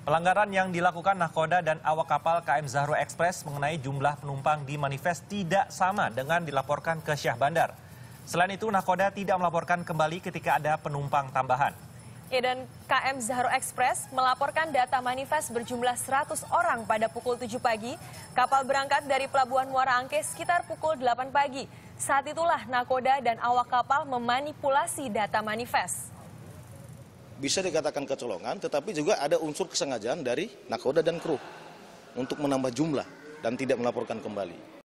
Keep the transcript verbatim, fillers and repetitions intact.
Pelanggaran yang dilakukan nahkoda dan awak kapal K M Zahro Express mengenai jumlah penumpang di manifest tidak sama dengan dilaporkan ke Syah Bandar. Selain itu, nahkoda tidak melaporkan kembali ketika ada penumpang tambahan. Ya, dan K M Zahro Express melaporkan data manifest berjumlah seratus orang pada pukul tujuh pagi. Kapal berangkat dari Pelabuhan Muara Angke sekitar pukul delapan pagi. Saat itulah nahkoda dan awak kapal memanipulasi data manifest. Bisa dikatakan kecolongan, tetapi juga ada unsur kesengajaan dari nahkoda dan kru untuk menambah jumlah dan tidak melaporkan kembali.